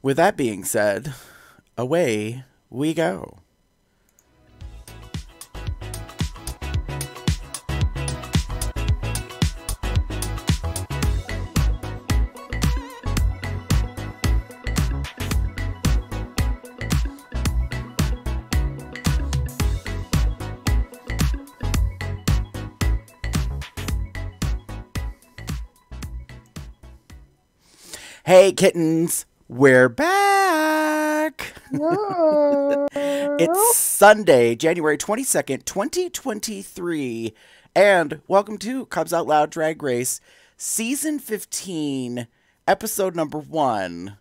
With that being said, away we go. Hey kittens, we're back. It's Sunday, January 22nd, 2023, and welcome to Cubs Out Loud Drag Race, Season 15, Episode Number 1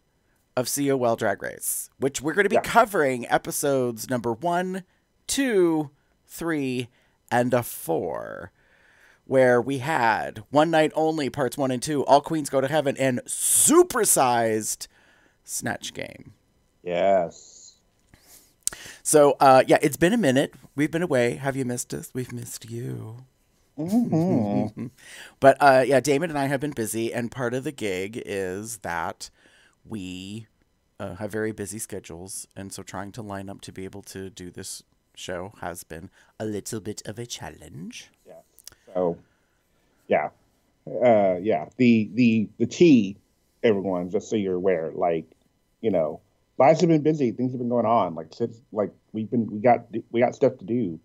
of COL Drag Race, which we're going to be covering episodes number 1, 2, 3, and 4. Where we had One Night Only, Parts 1 and 2, All Queens Go to Heaven, and supersized Snatch Game. Yes. So, yeah, it's been a minute. We've been away. Have you missed us? We've missed you. Mm-hmm. But, yeah, Damon and I have been busy, and part of the gig is that we have very busy schedules, and so trying to line up to be able to do this show has been a little bit of a challenge. Yeah. Oh, yeah. Yeah. The tea, everyone, just so you're aware, like, you know, lives have been busy. Things have been going on. Like, since, like, we got stuff to do,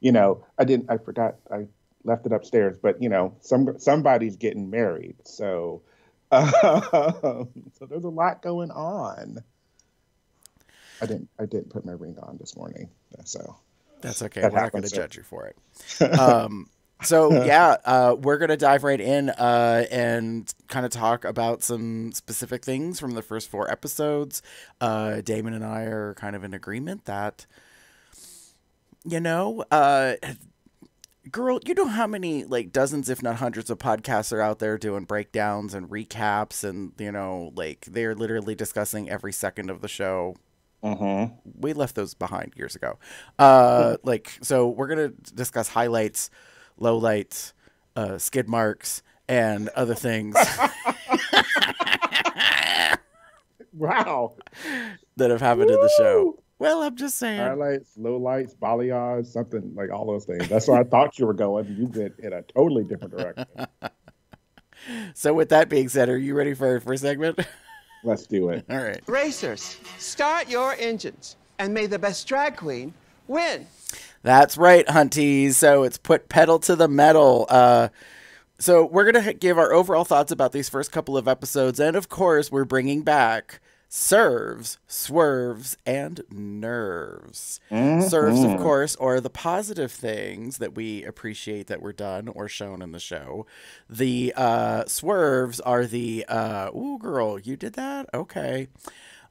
you know. I forgot. I left it upstairs, but you know, somebody's getting married. So, so there's a lot going on. I didn't put my ring on this morning. So that's okay. We're not going to judge you for it. So, yeah, we're going to dive right in and kind of talk about some specific things from the first 4 episodes. Damon and I are kind of in agreement that, you know, girl, you know how many, like, dozens, if not hundreds of podcasts are out there doing breakdowns and recaps and, you know, like, they're literally discussing every second of the show. Mm-hmm. We left those behind years ago. Like, so we're going to discuss highlights, lowlights, skid marks, and other things. Wow. That have happened in the show. Well, I'm just saying. Highlights, lowlights, balayage, something like all those things. That's where I thought you were going. You went in a totally different direction. So with that being said, are you ready for our first segment? Let's do it. All right. Racers, start your engines, and may the best drag queen win. That's right, hunties. So it's put pedal to the metal. So we're going to give our overall thoughts about these first couple of episodes. And, of course, we're bringing back serves, swerves, and nerves. Mm-hmm. Serves, of course, are the positive things that we appreciate that were done or shown in the show. The swerves are the, ooh, girl, you did that? Okay.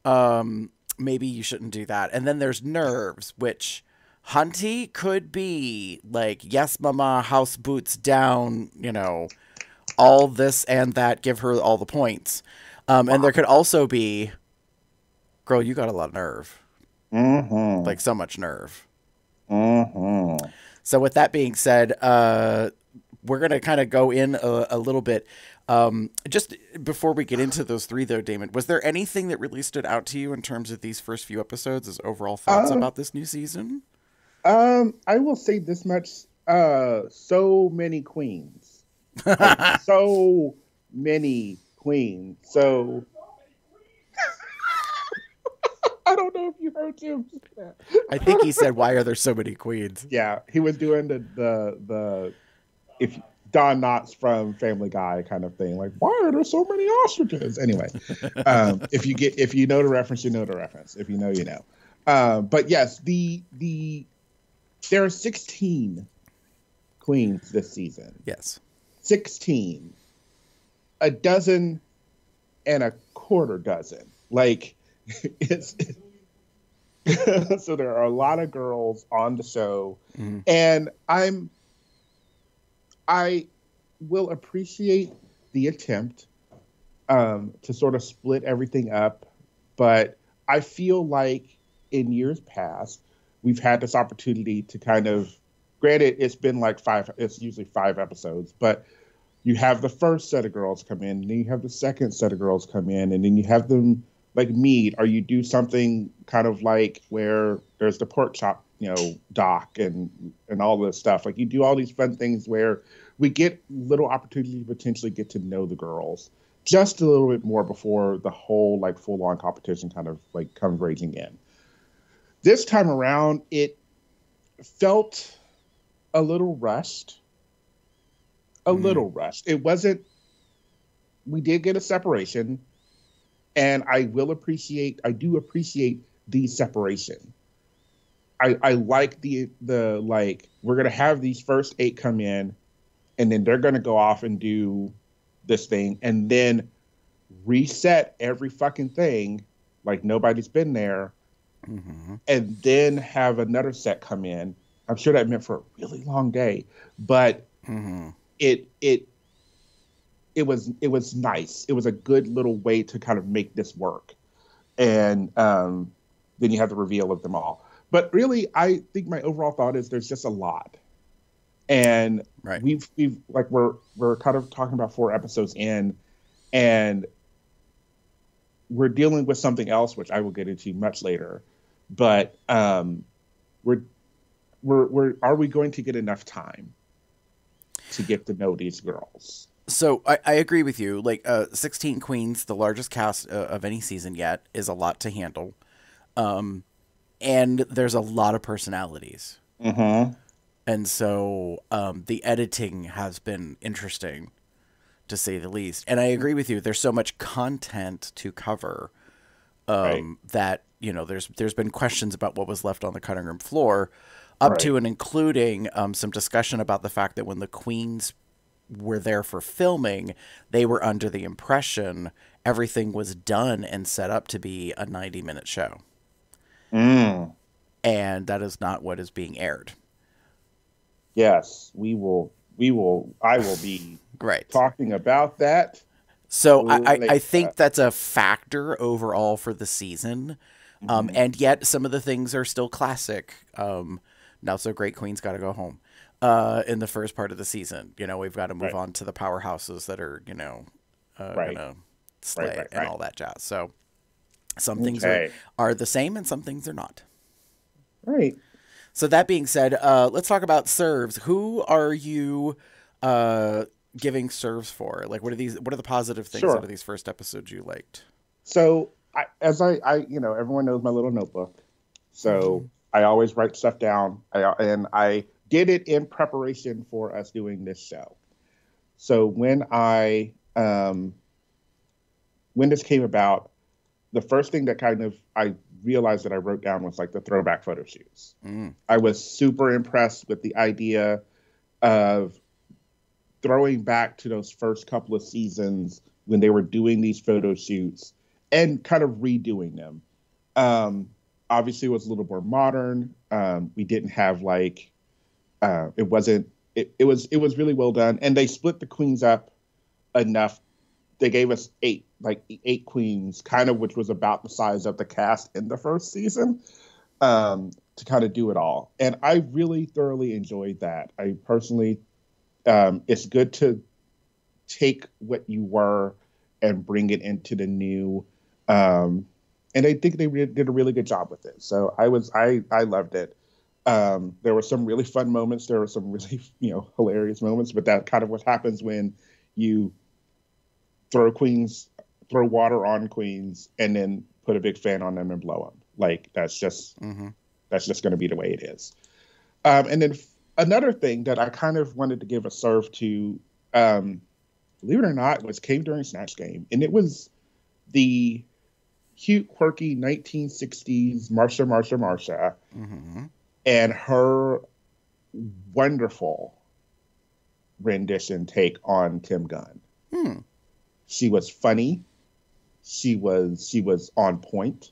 Maybe you shouldn't do that. And then there's nerves, which... Hunty could be like, yes, mama, house boots down, you know, all this and that, give her all the points. And there could also be, girl, you got a lot of nerve. Mm-hmm. Like, so much nerve. Mm-hmm. So with that being said, we're going to kind of go in a little bit. Just before we get into those 3, though, Damon, was there anything that really stood out to you in terms of these first few episodes as overall thoughts about this new season? I will say this much, so many queens, like, so many queens. So I don't know if you heard him. I think he said, why are there so many queens? Yeah. He was doing the, if Don Knotts from Family Guy kind of thing. Like, why are there so many ostriches? Anyway, if you know the reference, you know the reference. If you know, you know. But yes, there are 16 queens this season. Yes. 16. A dozen and a quarter dozen. Like, it's... So there are a lot of girls on the show. Mm-hmm. And I will appreciate the attempt to sort of split everything up. But I feel like in years past, we've had this opportunity to kind of, granted, it's been like 5, it's usually 5 episodes, but you have the first set of girls come in, and then you have the second set of girls come in, and then you have them like meat, or you do something kind of like where there's the pork chop, you know, doc and all this stuff. Like you do all these fun things where we get little opportunities to potentially get to know the girls just a little bit more before the whole like full on competition kind of like comes raging in. This time around, it felt a little rushed. It wasn't, we did get a separation, and I do appreciate the separation. I like the like, we're going to have these first 8 come in, and then they're going to go off and do this thing, and then reset every fucking thing, like nobody's been there, and then have another set come in. I'm sure that meant for a really long day, but it was nice. It was a good little way to kind of make this work. And then you have the reveal of them all. But really, I think my overall thought is there's just a lot. And we've like we're kind of talking about 4 episodes in, and we're dealing with something else, which I will get into much later. But are we going to get enough time to get to know these girls? So I agree with you. Like 16 queens, the largest cast of any season yet, is a lot to handle. And there's a lot of personalities. And so the editing has been interesting, to say the least. And I agree with you. There's so much content to cover that, you know, there's been questions about what was left on the cutting room floor, up to and including some discussion about the fact that when the queens were there for filming, they were under the impression everything was done and set up to be a 90-minute show. And that is not what is being aired. Yes, I will be talking about that. So I think that's a factor overall for the season. And yet some of the things are still classic. Not so great queens got to go home in the first part of the season. You know, we've got to move on to the powerhouses that are, you know, going to slay and all that jazz. So some things are the same and some things are not. So that being said, let's talk about serves. Who are you giving serves for? Like, what are the positive things out of these first episodes you liked? So I you know, everyone knows my little notebook. So I always write stuff down. And I did it in preparation for us doing this show. So when this came about, the first thing that kind of I realized that I wrote down was like the throwback photo shoots. I was super impressed with the idea of throwing back to those first couple of seasons when they were doing these photo shoots and kind of redoing them. Obviously, it was a little more modern. We didn't have like it was really well done, and they split the queens up enough. They gave us 8 queens, kind of, which was about the size of the cast in the first season, to kind of do it all. And I really thoroughly enjoyed that. I personally, it's good to take what you were and bring it into the new. And I think they did a really good job with it. So I loved it. There were some really fun moments. There were some really, you know, hilarious moments, but that kind of what happens when you throw water on queens and then put a big fan on them and blow them. Like that's just going to be the way it is. And then another thing that I kind of wanted to give a serve to, believe it or not, came during Snatch Game, and it was the cute, quirky 1960s Marcia, and her wonderful rendition take on Tim Gunn. She was funny. She was on point.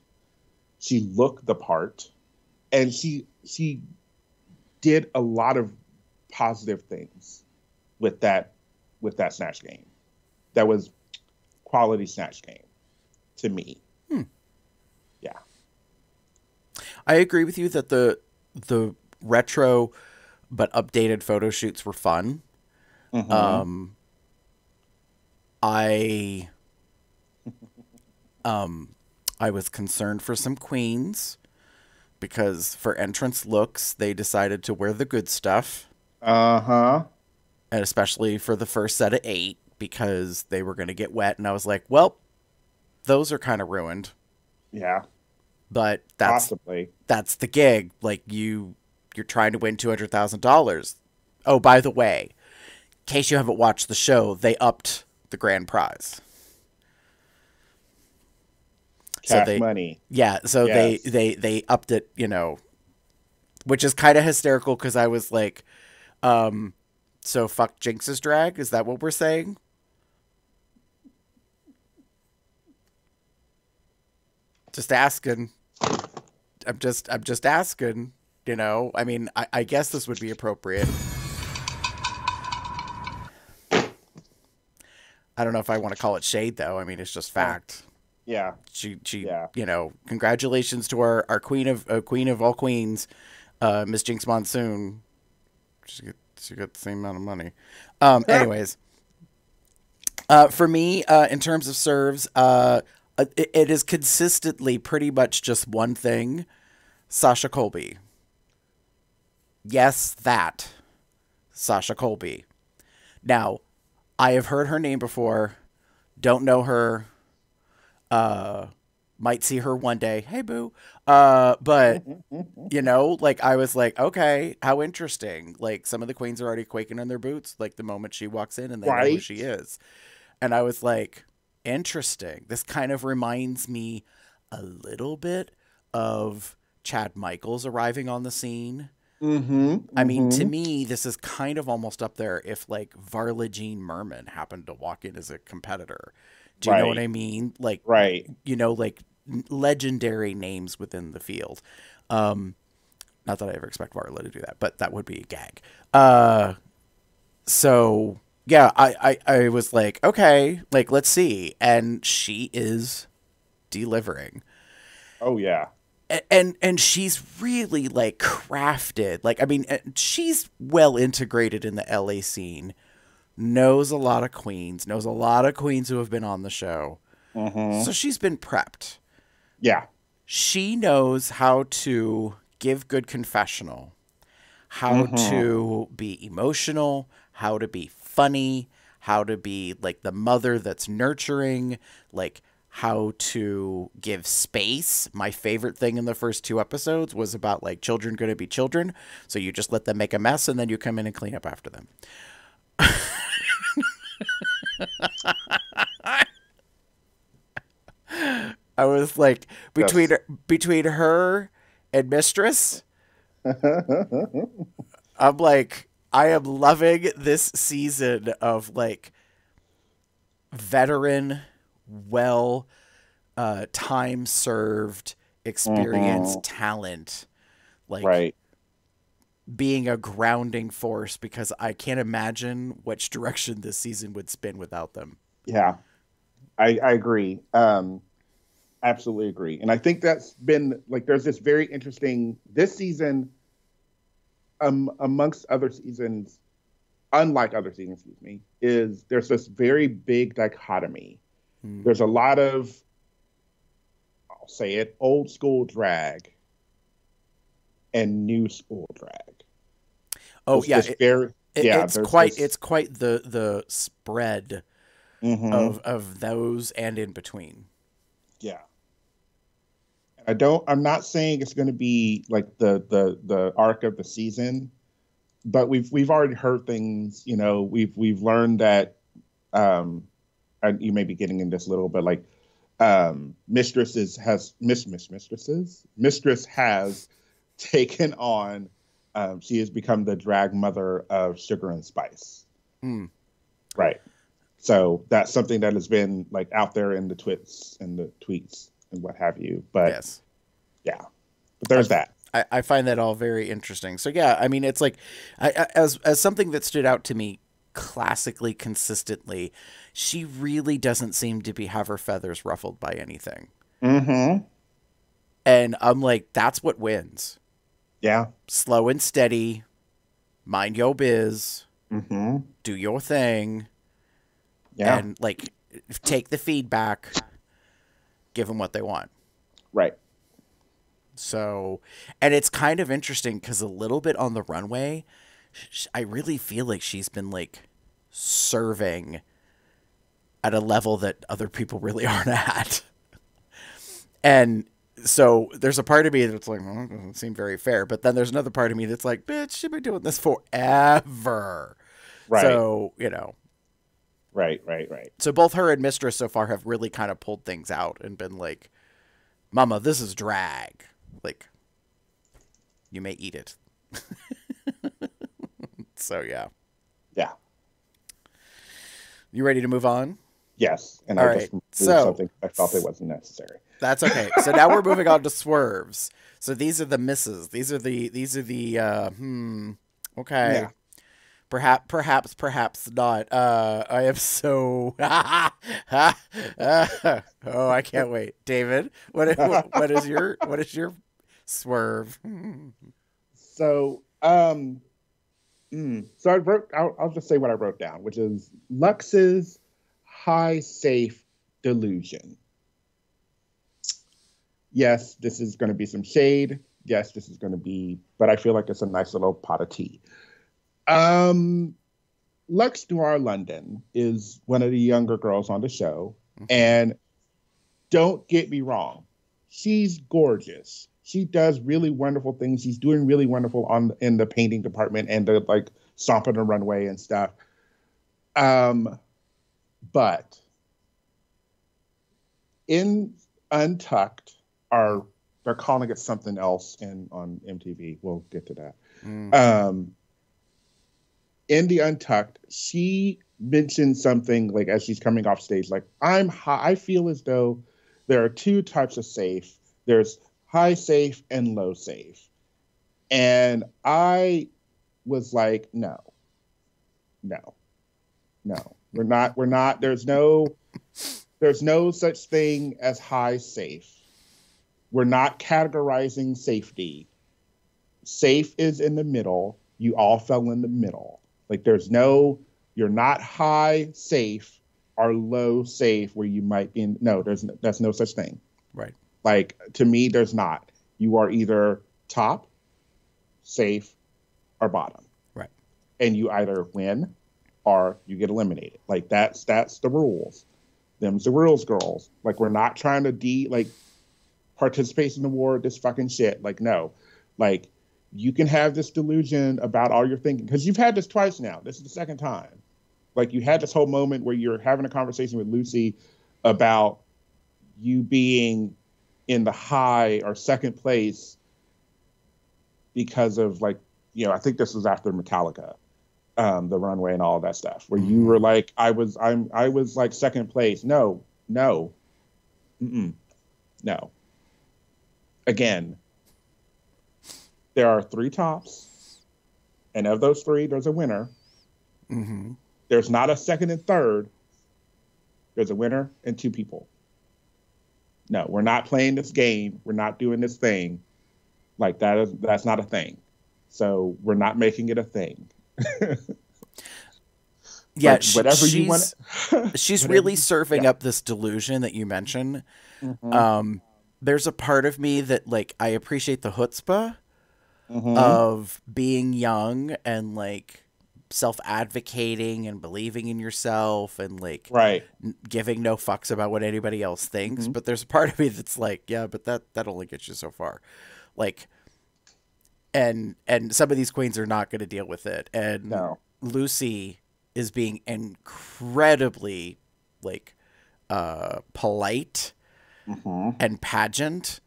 She looked the part, and she did a lot of positive things with that Snatch Game. That was quality Snatch Game to me. Yeah, I agree with you that the retro but updated photo shoots were fun. I I was concerned for some queens because for entrance looks, they decided to wear the good stuff. Uh-huh. And especially for the first set of 8 because they were going to get wet. And I was like, well, those are kind of ruined. Yeah. But that's, Possibly. That's the gig. Like, you're trying to win $200,000. Oh, by the way, in case you haven't watched the show, they upped the grand prize. Cash money. Yeah, so yes. they upped it, you know, which is kind of hysterical because I was like, so fuck Jinkx's drag? Is that what we're saying? Just asking. I'm just asking, you know. I mean, I guess this would be appropriate. I don't know if I want to call it shade, though. I mean, it's just fact. Yeah. She you know, congratulations to our queen of all queens, Miss Jinkx Monsoon. She got the same amount of money. Anyways, for me, in terms of serves, it is consistently pretty much just one thing. Sasha Colby. Yes, that. Sasha Colby. Now, I have heard her name before. Don't know her. Might see her one day. Hey, boo. But, you know, like, I was like, okay, how interesting. Like, some of the queens are already quaking in their boots, like, the moment she walks in and they know who she is. And I was like, interesting. This kind of reminds me a little bit of Chad Michaels arriving on the scene. I mean, to me, this is kind of almost up there if, like, Varla Jean Merman happened to walk in as a competitor. Do you know what I mean? Like, you know, like legendary names within the field. Not that I ever expect Varla to do that, but that would be a gag. So, yeah, I was like, okay, like, let's see. And she is delivering. Oh, yeah. And she's really, like, crafted. Like, I mean, she's well integrated in the LA scene. Knows a lot of queens, knows a lot of queens who have been on the show. So she's been prepped. Yeah. She knows how to give good confessional, how to be emotional, how to be funny, how to be like the mother that's nurturing, like how to give space. My favorite thing in the first 2 episodes was about like children going to be children. So you just let them make a mess and then you come in and clean up after them. I was like between her and Mistress. I'm like, I am loving this season of like veteran, well, time served, experienced talent, like being a grounding force because I can't imagine which direction this season would spin without them. Yeah, I agree. Absolutely agree. And I think that's been like, there's this very interesting this season amongst other seasons, unlike other seasons, excuse me, is there's this very big dichotomy. There's a lot of, I'll say it, old school drag and new school drag. Oh yeah, it's quite the spread of those and in between. Yeah, I'm not saying it's going to be like the arc of the season, but we've already heard things. You know, we've learned that. You may be getting in this little, but like, Mistress has taken on. She has become the drag mother of Sugar and Spice. Right. So that's something that has been like out there in the twits and the tweets and what have you. But yes. Yeah, but there's that. I find that all very interesting. So yeah, I mean, it's like as something that stood out to me classically consistently, she really doesn't seem to have her feathers ruffled by anything. And I'm like, that's what wins. Yeah. Slow and steady. Mind your biz. Do your thing. Yeah. And, like, take the feedback. Give them what they want. Right. So, and it's kind of interesting because a little bit on the runway, I really feel like she's been like serving at a level that other people really aren't at. And so there's a part of me that's like, well, it doesn't seem very fair. But then there's another part of me that's like, bitch, she's been doing this forever. Right. So, you know. Right, right, right. So both her and Mistress so far have really kind of pulled things out and been like, Mama, this is drag. Like, you may eat it. So, yeah. Yeah. You ready to move on? Yes. And I just so, something I thought that wasn't necessary. That's okay. So now we're moving on to swerves. So these are the misses. These are the okay. Yeah. Perhaps not. I am so. Oh, I can't wait, David. What is your swerve? So, so I wrote. I'll just say what I wrote down, which is Luxx's high safe delusion. Yes, this is going to be some shade. Yes, this is going to be, but I feel like it's a nice little pot of tea. Luxx Noir London is one of the younger girls on the show. Mm-hmm. And don't get me wrong, she's gorgeous. She does really wonderful things. She's doing really wonderful in the painting department and the like stomp on the runway and stuff. But in Untucked they're calling it something else on MTV. We'll get to that. Mm-hmm. In the Untucked, she mentioned something like as she's coming off stage, like I'm high. I feel as though there are two types of safe. There's high safe and low safe. And I was like, no, we're not. There's no such thing as high safe. We're not categorizing safety. Safe is in the middle. You all fell in the middle. Like there's no, you're not high safe or low safe where you might be in, no, that's no such thing. Right. Like to me, there's not. You are either top, safe, or bottom. Right. And you either win or you get eliminated. Like that's the rules. Them's the rules, girls. Like we're not trying to participation award, this fucking shit. Like no, like you can have this delusion about all your thinking because you've had this twice now. This is the second time. Like you had this whole moment where you're having a conversation with Lucy about you being in the high or second place because of like, you know, I think this was after Metallica, the runway and all that stuff where you were like, I was like second place. No. Again, there are three tops, and of those three, there's a winner. Mm-hmm. There's not a second and third. There's a winner and two people. No, we're not playing this game. We're not doing this thing. Like, that's not a thing. So we're not making it a thing. Yeah, like, whatever you want. She's really serving up this delusion that you mentioned. Mm-hmm. There's a part of me that, like, I appreciate the chutzpah. Mm-hmm. Of being young and like self-advocating and believing in yourself and like giving no fucks about what anybody else thinks. Mm-hmm. But there's a part of me that's like, yeah, but that only gets you so far. Like, and some of these queens are not going to deal with it. And Lucy is being incredibly like polite. Mm-hmm. And pageant,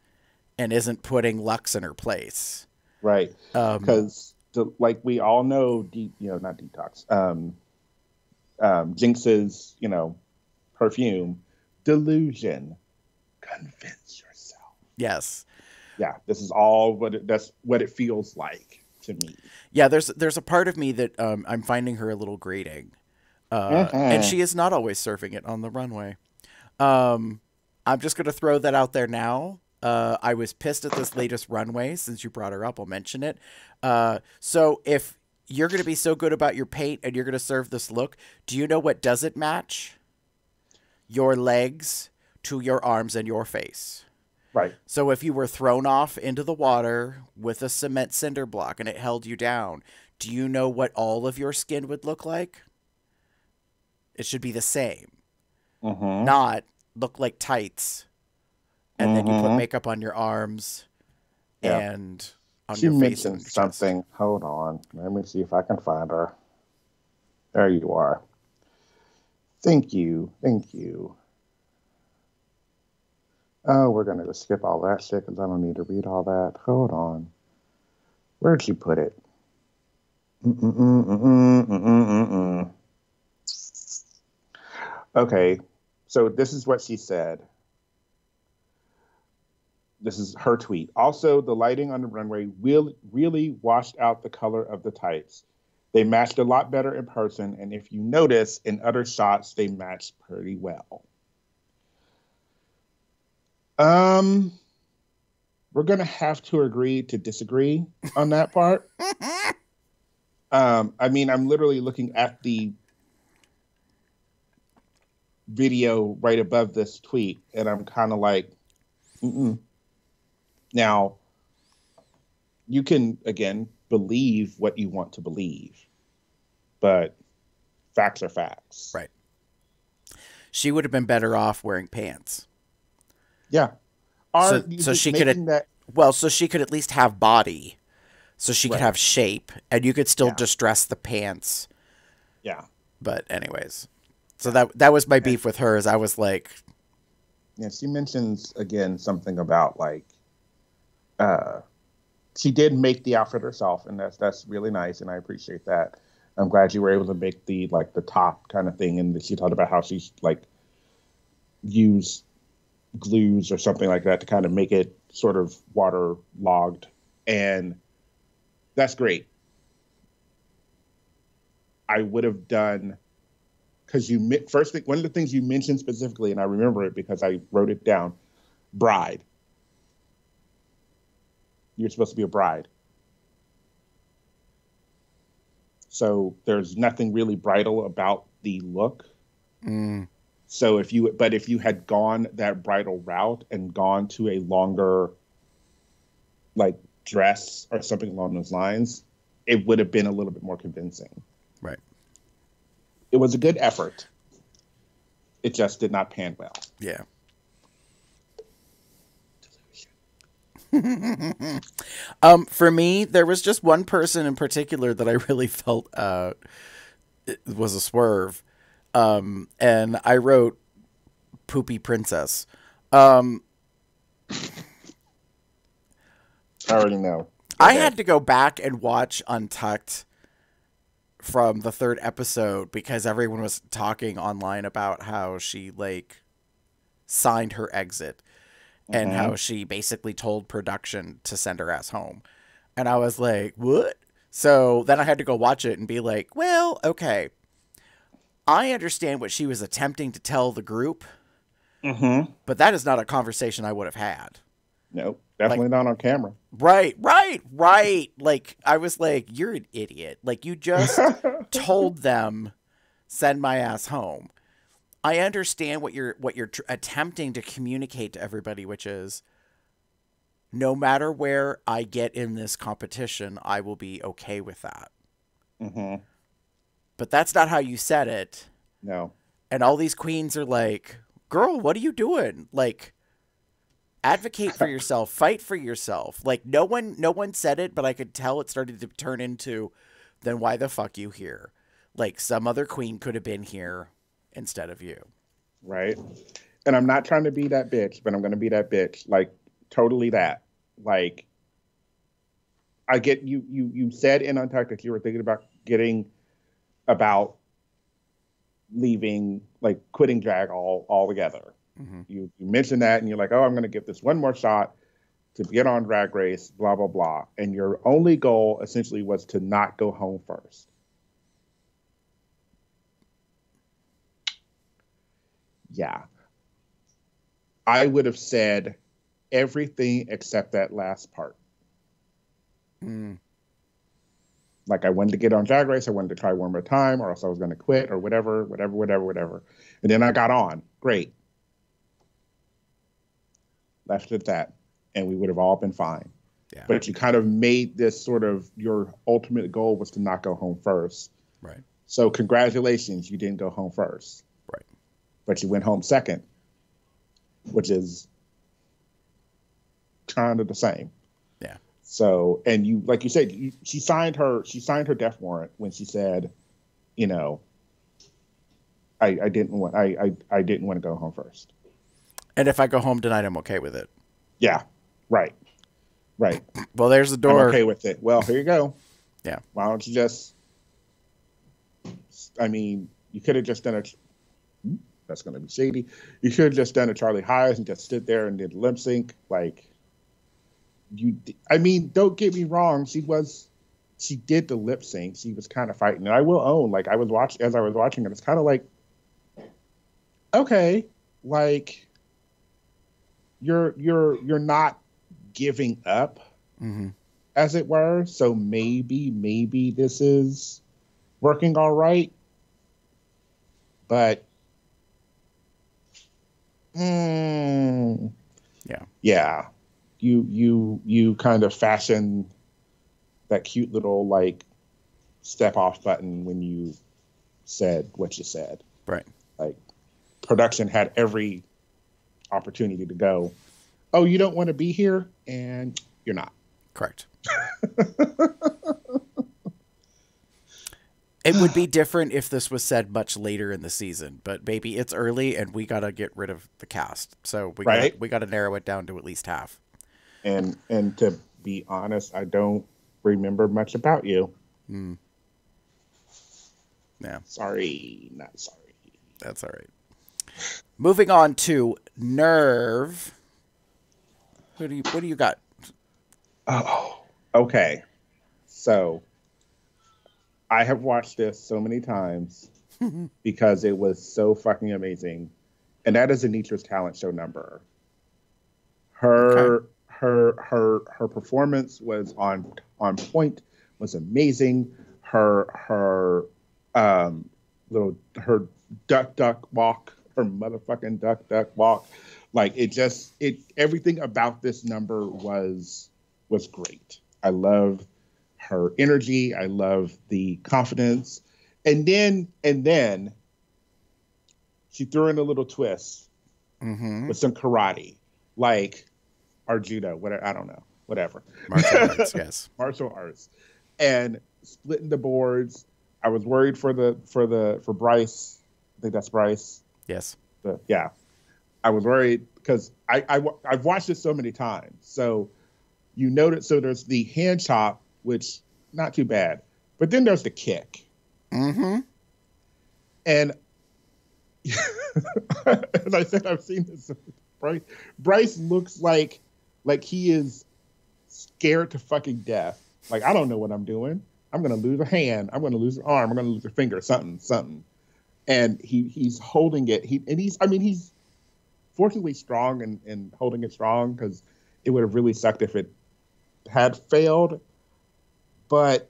and isn't putting Luxx in her place. Right, because like we all know, not Detox, Jinkx's, perfume, delusion, convince yourself. Yes. Yeah, this is all that's what it feels like to me. Yeah, there's a part of me that I'm finding her a little grating, and she is not always serving it on the runway. I'm just going to throw that out there now. I was pissed at this latest runway. Since you brought her up, I'll mention it. So if you're going to be so good about your paint and you're going to serve this look, do you know what doesn't match? Your legs to your arms and your face. Right. So if you were thrown off into the water with a cement cinder block and it held you down, do you know what all of your skin would look like? It should be the same. Mm-hmm. Not look like tights. And mm-hmm. then you put makeup on your arms yeah. and on she your face. She mentioned something. Chest. Hold on. Let me see if I can find her. There you are. Thank you. Thank you. Oh, we're going to skip all that shit because I don't need to read all that. Hold on. Where'd she put it? Okay, so this is what she said. This is her tweet. Also, the lighting on the runway really washed out the color of the tights. They matched a lot better in person, and if you notice, in other shots, they matched pretty well. We're going to have to agree to disagree on that part. I mean, I'm literally looking at the video right above this tweet, and I'm kind of like, mm-mm. Now, you can, again, believe what you want to believe, but facts are facts. Right. She would have been better off wearing pants. Yeah. So she could, well, so she could at least have body. So she right. could have shape, and you could still yeah. just dress the pants. Yeah. But anyways, so that was my beef with her. Is I was like, yeah, she mentions again something about like, she did make the outfit herself, and that's really nice, and I appreciate that. I'm glad you were able to make the like the top kind of thing, and she talked about how she's like used glues or something like that to kind of make it sort of waterlogged and. That's great. I would have done, because you first thing, one of the things you mentioned specifically, and I remember it because I wrote it down, bride. You're supposed to be a bride. So there's nothing really bridal about the look. Mm. So if you had gone that bridal route and gone to a longer, like, dress or something along those lines, it would have been a little bit more convincing. Right. It was a good effort. It just did not pan well. Yeah. For me, there was just one person in particular that I really felt it was a swerve. And I wrote Poopy Princess. I already know. Okay. I had to go back and watch Untucked from the third episode because everyone was talking online about how she like signed her exit mm-hmm. and how she basically told production to send her ass home. And I was like, what? So then I had to go watch it and be like, well, okay. I understand what she was attempting to tell the group, mm-hmm. but that is not a conversation I would have had. Nope. Definitely like, not on camera. Right. Like, I was like, you're an idiot. Like, you just told them, send my ass home. I understand what you're attempting to communicate to everybody, which is, no matter where I get in this competition, I will be okay with that. Mm-hmm. But that's not how you said it. No. And all these queens are like, girl, what are you doing? Like, advocate for yourself, fight for yourself. Like no one said it, but I could tell it started to turn into, then why the fuck you here? Like some other queen could have been here instead of you. Right. And I'm not trying to be that bitch, but I'm going to be that bitch. Like totally that. Like I get you said in Untucked that you were thinking about leaving, like quitting drag all together. Mm-hmm. You mention that and you're like, oh, I'm going to give this one more shot to get on Drag Race, blah, blah, blah. And your only goal essentially was to not go home first. Yeah. I would have said everything except that last part. Mm. Like I wanted to get on Drag Race. I wanted to try one more time or else I was going to quit or whatever. And then I got on. Great. left it at that, and we would have all been fine. Yeah. But you kind of made this sort of, your ultimate goal was to not go home first. Right. So congratulations, you didn't go home first. Right. But you went home second, which is kind of the same. Yeah. So, and you, like you said, she signed her death warrant when she said, you know, I didn't want to go home first. And if I go home tonight, I'm okay with it. Yeah. Right. Right. Well, there's the door. I'm okay with it. Well, here you go. Yeah. Why don't you just, I mean, you could have just done a, that's going to be shady. You should have just done a Charlie Hayes and just stood there and did lip sync. Like, you, I mean, don't get me wrong. She did the lip sync. She was kind of fighting. And I will own, like, as I was watching it, it's kind of like, okay, like, you're not giving up, mm-hmm. as it were. So maybe this is working all right, but yeah, you kind of fashion that cute little like step off button when you said what you said, right? Like, production had every opportunity to go, oh, you don't want to be here, and you're not. Correct. It would be different if this was said much later in the season, but baby, it's early, and we got to get rid of the cast. So we got to narrow it down to at least half. And to be honest, I don't remember much about you. Mm. Yeah. Sorry, not sorry. That's all right. Moving on to Nerve. What do you got? Oh, okay. So I have watched this so many times because it was so fucking amazing. And that is Anetra's talent show number. Her performance was on point, was amazing. Her duck walk, her motherfucking duck walk. Like, everything about this number was great. I love her energy. I love the confidence. And then she threw in a little twist, mm-hmm. with some karate, like, or judo, whatever, I don't know, whatever. Martial arts, yes. Martial arts. And splitting the boards. I was worried for Bryce. I think that's Bryce. Yes. Yeah. I was worried because I've watched this so many times. So you notice, so there's the hand chop, which not too bad, but then there's the kick. Mm-hmm. And as I said, I've seen this. Bryce looks like he is scared to fucking death. Like, I don't know what I'm doing. I'm gonna lose a hand. I'm gonna lose an arm. I'm gonna lose a finger. Something. And he's holding it. He's fortunately strong and holding it strong, because it would have really sucked if it had failed. But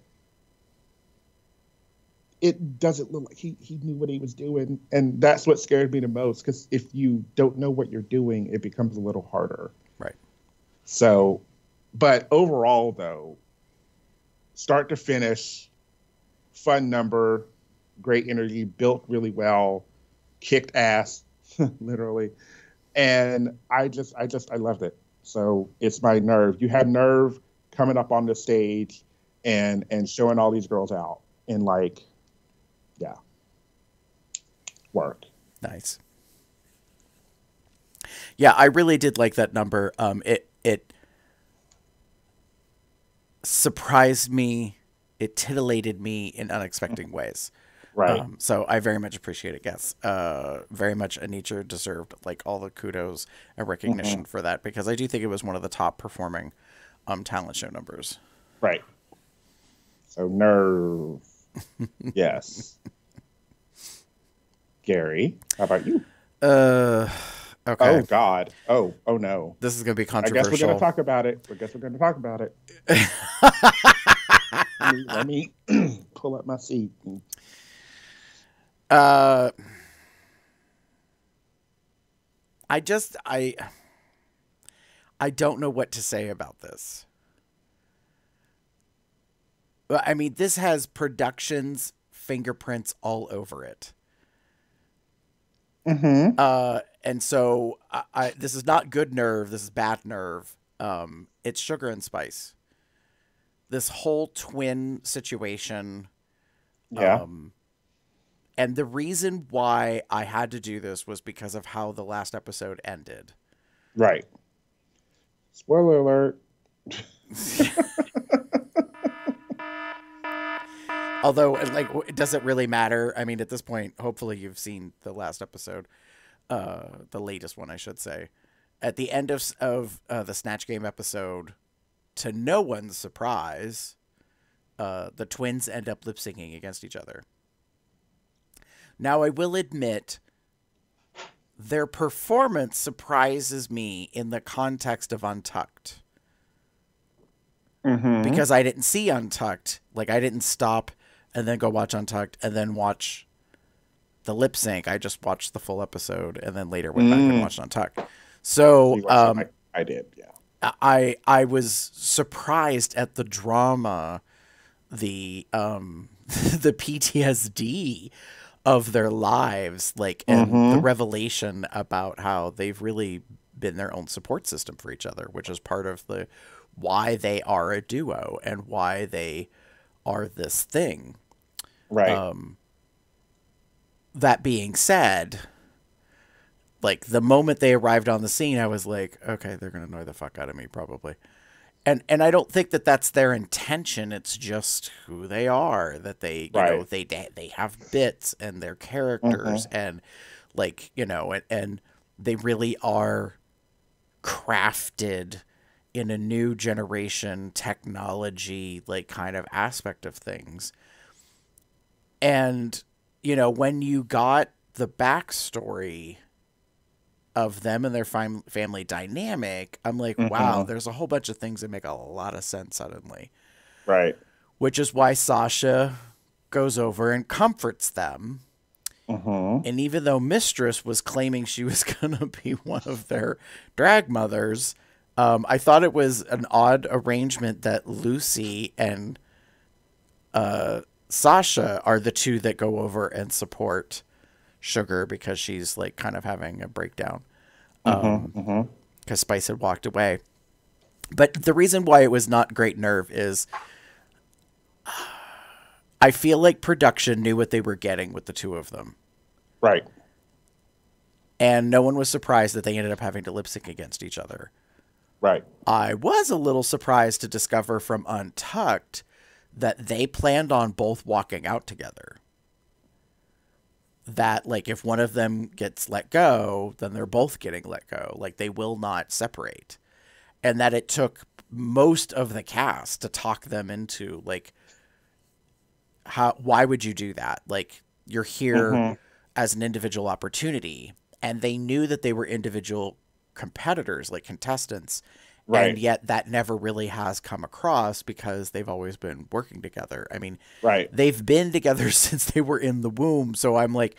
it doesn't look like he knew what he was doing. And that's what scared me the most, because if you don't know what you're doing, it becomes a little harder. Right. So, but overall, though, start to finish, fun number, great energy, built really well, kicked ass, literally. And I loved it. So it's my Nerve. You had Nerve coming up on the stage and showing all these girls out, and like, yeah, work. Nice. Yeah, I really did like that number. It surprised me. It titillated me in unexpected ways. Right. So I very much appreciate it, yes. Very much Anetra deserved like all the kudos and recognition, mm-hmm. for that, because I do think it was one of the top performing talent show numbers. Right. So Nerve. Yes. Gary, how about you? Okay. Oh God. Oh no. This is gonna be controversial. I guess we're gonna talk about it. Let me pull up my seat. I I don't know what to say about this. I mean, this has production's fingerprints all over it. Mm-hmm. And so I this is not good nerve. This is bad nerve. It's Sugar and Spice. This whole twin situation. Yeah. And the reason why I had to do this was because of how the last episode ended. Right. Spoiler alert. Although, like, does it really matter? I mean, at this point, hopefully you've seen the last episode. The latest one, I should say. At the end of the Snatch Game episode, to no one's surprise, the twins end up lip-syncing against each other. Now, I will admit, their performance surprises me in the context of Untucked. Mm-hmm. Because I didn't see Untucked. Like, I didn't stop and then go watch Untucked and then watch the lip sync. I just watched the full episode and then later went back and watched Untucked. So I did, yeah. I was surprised at the drama, the the PTSD of their lives, like, and the revelation about how they've really been their own support system for each other, which is part of the why they are a duo and why they are this thing. Right. That being said, like, the moment they arrived on the scene, I was like, okay, they're going to annoy the fuck out of me probably. And I don't think that that's their intention. It's just who they are, that they, you know, they have bits and their characters and, like, you know, and they really are crafted in a new generation technology, like, kind of aspect of things. And, you know, when you got the backstory of them and their family dynamic, I'm like, wow, there's a whole bunch of things that make a lot of sense suddenly. Right. Which is why Sasha goes over and comforts them. And even though Mistress was claiming she was going to be one of their drag mothers, I thought it was an odd arrangement that Loosey and Sasha are the two that go over and support Sugar, because she's, like, kind of having a breakdown because Spice had walked away. But the reason why it was not great nerve is I feel like production knew what they were getting with the two of them. Right. And no one was surprised that they ended up having to lip sync against each other. Right. I was a little surprised to discover from Untucked that they planned on both walking out together. That, like, if one of them gets let go, then they're both getting let go. Like, they will not separate. And that it took most of the cast to talk them into, like, why would you do that? Like, you're here as an individual opportunity. And they knew that they were individual competitors, like contestants. Right. And yet that never really has come across because they've always been working together. I mean, they've been together since they were in the womb. So I'm like,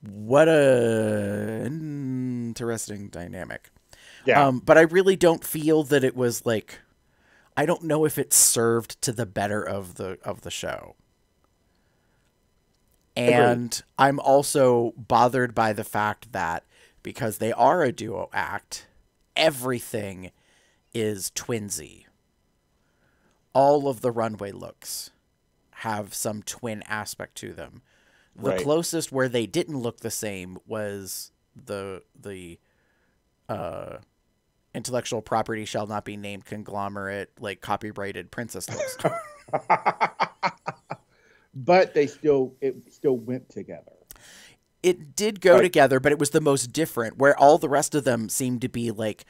what a interesting dynamic. Yeah. But I really don't feel that it was like, I don't know if it served to the better of the show. And I'm also bothered by the fact that because they are a duo act, everything is twinsy. All of the runway looks have some twin aspect to them. The closest where they didn't look the same was the intellectual property shall not be named conglomerate, like, copyrighted princess looks. But they still, it still went together. It did go together, but it was the most different, where all the rest of them seemed to be like,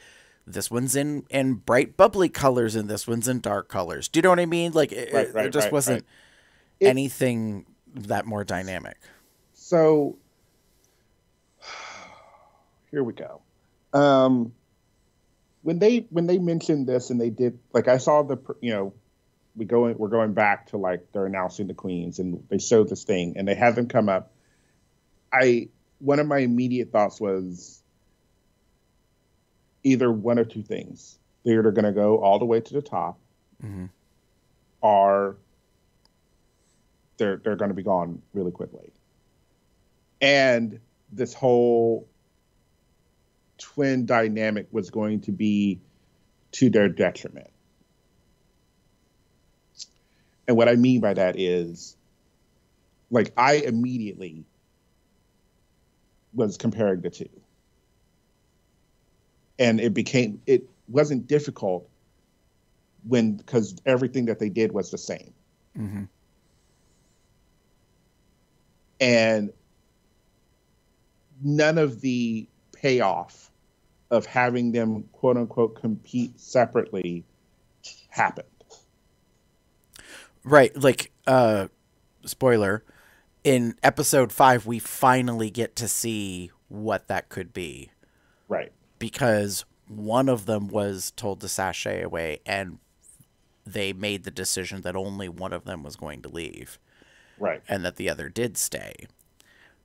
this one's in bright bubbly colors and this one's in dark colors. Do you know what I mean? Like, it just wasn't anything that more dynamic. So here we go. When they mentioned this and they did, like, I saw the, you know, we're going back to, like, they're announcing the queens and they showed this thing and they had them come up. One of my immediate thoughts was, either one or two things. They're either going to go all the way to the top, mm-hmm. or they're going to be gone really quickly. And this whole twin dynamic was going to be to their detriment. And what I mean by that is, like, I immediately was comparing the two. And it wasn't difficult because everything that they did was the same. Mm-hmm. And none of the payoff of having them, quote unquote, compete separately happened. Right. Like, spoiler, in episode 5, we finally get to see what that could be. Right. Because one of them was told to sashay away, and they made the decision that only one of them was going to leave. Right. And that the other did stay.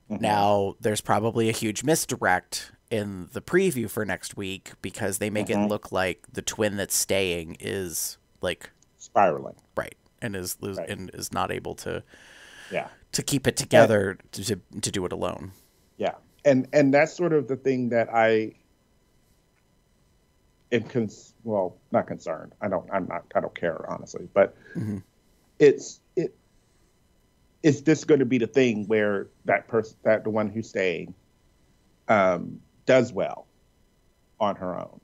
Mm-hmm. Now, there's probably a huge misdirect in the preview for next week, because they make mm-hmm. it look like the twin that's staying is, like, spiraling. Right. And is not able to to keep it together, to do it alone. Yeah. And that's sort of the thing that I am not concerned. I don't care, honestly, but mm-hmm. is this going to be the thing where that person, the one who's staying, does well on her own?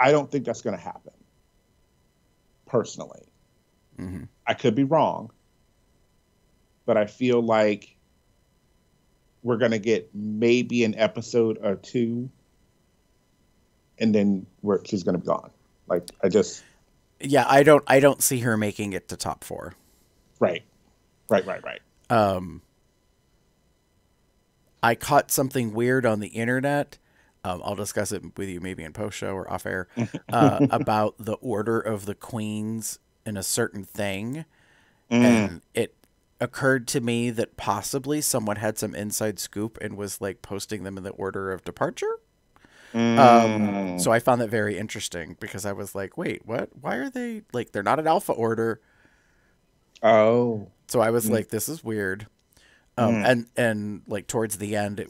I don't think that's going to happen, personally. Mm-hmm. I could be wrong, but I feel like we're going to get maybe an episode or two, and then she's going to be gone. Like, I don't see her making it to top 4. Right. Right. I caught something weird on the internet. I'll discuss it with you maybe in post-show or off-air, about the order of the queens in a certain thing. Mm. And it occurred to me that possibly someone had some inside scoop and was, like, posting them in the order of departure. Mm. So I found that very interesting, because I was like, wait, what? Why are they, like, they're not in alpha order. Oh. So I was like, this is weird. And like, towards the end,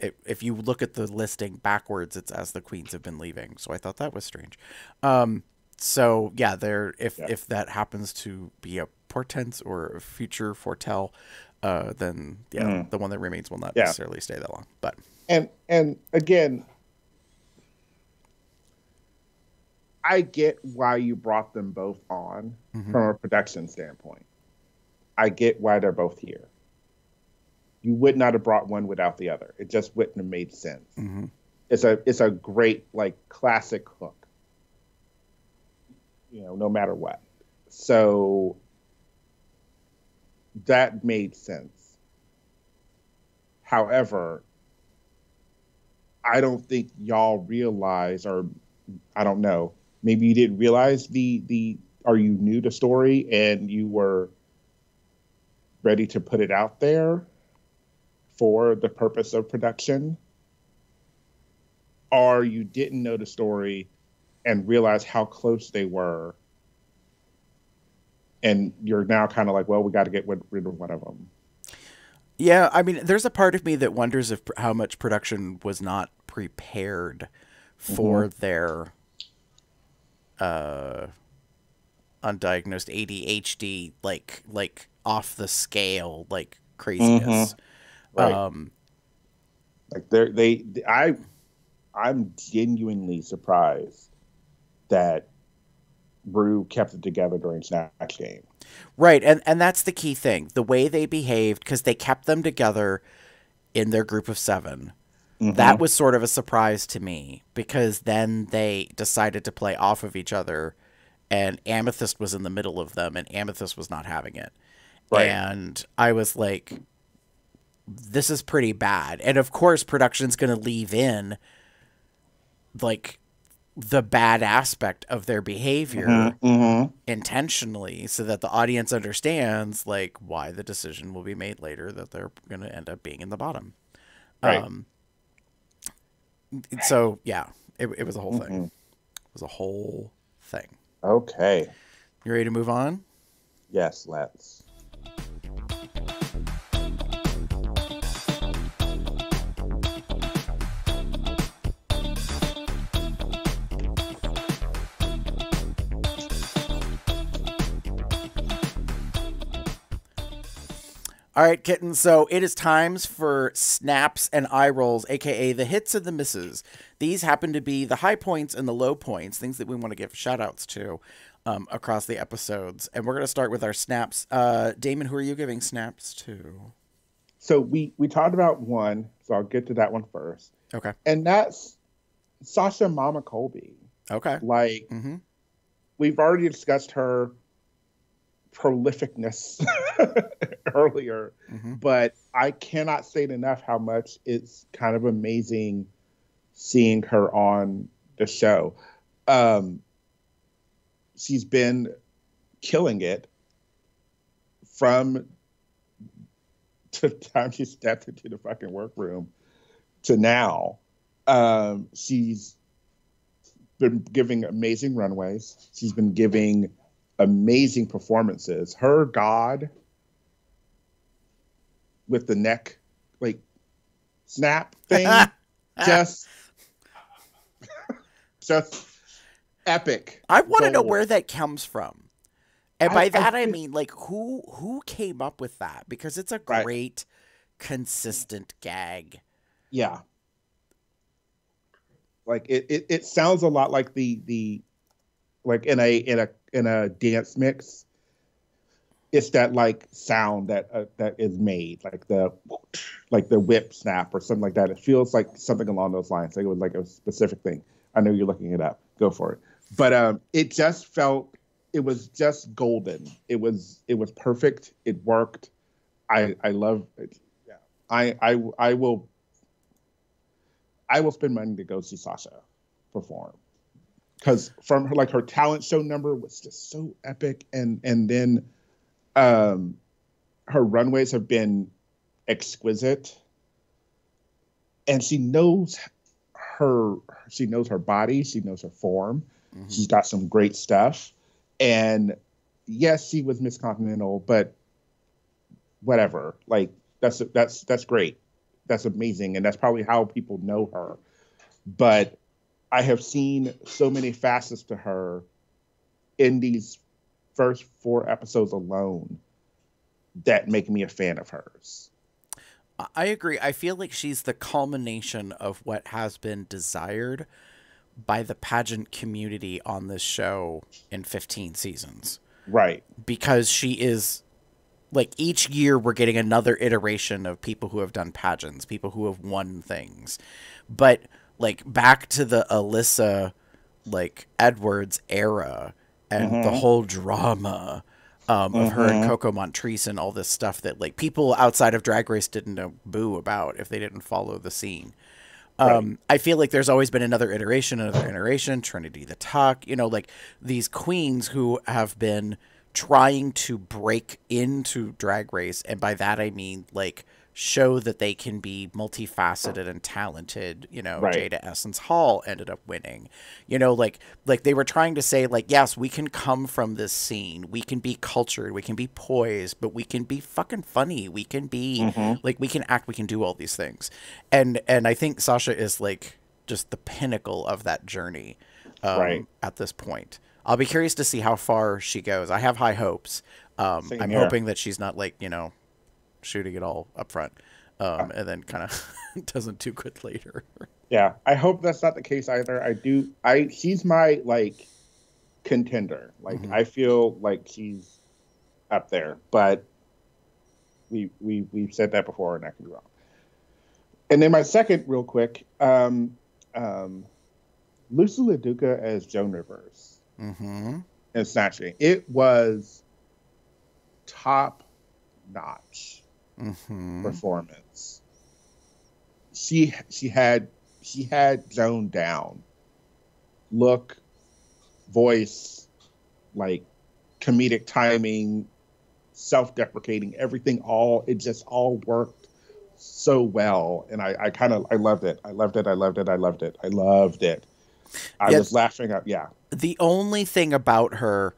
if you look at the listing backwards, it's as the queens have been leaving. So I thought that was strange. So yeah, if that happens to be a portent or a future foretell, then the one that remains will not necessarily stay that long. But and again, I get why you brought them both on mm-hmm. from a production standpoint. I get why they're both here. You would not have brought one without the other. It just wouldn't have made sense. Mm-hmm. It's a great, like, classic hook, you know, no matter what. So that made sense. However, I don't think y'all realize, or I don't know, maybe you didn't realize or you knew the story and you were ready to put it out there for the purpose of production, or you didn't know the story and realize how close they were, and you're now kind of like, well, we got to get rid of one of them. Yeah, I mean, there's a part of me that wonders if how much production was not prepared for mm-hmm. their undiagnosed ADHD, like off the scale, like, craziness. Mm-hmm. Right. Like, I'm genuinely surprised that Ru kept it together during Snatch Game. Right, and that's the key thing. The way they behaved, because they kept them together in their group of 7. Mm-hmm. That was sort of a surprise to me, because then they decided to play off of each other, and Amethyst was in the middle of them, and Amethyst was not having it. Right. And I was like, this is pretty bad. And of course, production's going to leave in, like, the bad aspect of their behavior mm-hmm, mm-hmm. intentionally, so that the audience understands, like, why the decision will be made later that they're going to end up being in the bottom. Right. So, yeah, It was a whole thing. It was a whole thing. Okay. You ready to move on? Yes, let's. All right, kittens, so it is times for snaps and eye rolls, a.k.a. the hits and the misses. These happen to be the high points and the low points, things that we want to give shout-outs to across the episodes. And we're going to start with our snaps. Damon, who are you giving snaps to? So we talked about one, so I'll get to that one first. Okay. And that's Sasha Mama Colby. Okay. Like, we've already discussed her prolificness earlier, but I cannot say it enough how much it's kind of amazing seeing her on the show. She's been killing it from the time she stepped into the fucking workroom to now. She's been giving amazing runways. She's been giving amazing performances. Her God with the neck, like, snap thing, just epic. I want to know where that comes from, and by that I mean, like, who came up with that, because it's a great, consistent gag. Yeah, like it sounds a lot like the like in a dance mix, it's that like sound that is made, like the whip snap or something like that. It feels like something along those lines. Like it was like a specific thing. I know you're looking it up. Go for it. But it just felt, it was just golden. It was perfect. It worked. I love it. Yeah. I will spend money to go see Sasha perform. Because from her, like, her talent show number was just so epic, and then her runways have been exquisite, and she knows her body, she knows her form, she's got some great stuff, and yes, she was Miss Continental, but whatever, like that's great, that's amazing, and that's probably how people know her, but I have seen so many facets to her in these first 4 episodes alone that make me a fan of hers. I agree. I feel like she's the culmination of what has been desired by the pageant community on this show in 15 seasons. Right. Because she is, like, each year we're getting another iteration of people who have done pageants, people who have won things. But like back to the Alyssa, like, Edwards era and the whole drama of her and Coco Montrese and all this stuff that, like, people outside of Drag Race didn't know boo about if they didn't follow the scene. I feel like there's always been another iteration, Trinity the Tuck, you know, like these queens who have been trying to break into Drag Race. And by that, I mean, like, show that they can be multifaceted and talented, you know, Jada Essence Hall ended up winning, you know, like they were trying to say, like, yes, we can come from this scene. We can be cultured. We can be poised, but we can be fucking funny. We can be like, we can act, we can do all these things. And I think Sasha is, like, just the pinnacle of that journey at this point. I'll be curious to see how far she goes. I have high hopes. I'm hoping that she's not, like, you know, shooting it all up front and then kind of doesn't do good later. Yeah, I hope that's not the case either. She's my, like, contender. Like, I feel like she's up there, but we've said that before and I could be wrong. And then my second, real quick, Loosey LaDuca as Joan Rivers and Snatch Game. It was top notch performance. She had Joan down, look, voice, like, comedic timing, self-deprecating, everything, it just all worked so well, and I loved it. I loved it. I was laughing at, yeah. The only thing about her